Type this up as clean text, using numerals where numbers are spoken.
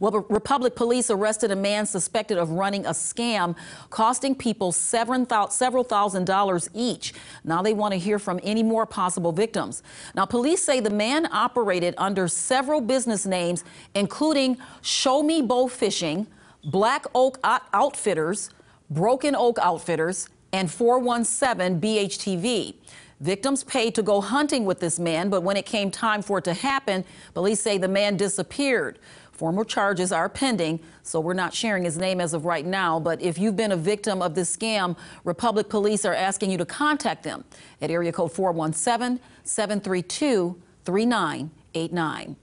Well, Republic police arrested a man suspected of running a scam costing people several thousand dollars each. Now they want to hear from any more possible victims. Now, police say the man operated under several business names, including Show Me Bow Fishing, Black Oak Outfitters, Broken Oak Outfitters, and 417 BHTV. Victims paid to go hunting with this man, but when it came time for it to happen, police say the man disappeared. Formal charges are pending, so we're not sharing his name as of right now. But if you've been a victim of this scam, Republic police are asking you to contact them at area code 417-732-3989.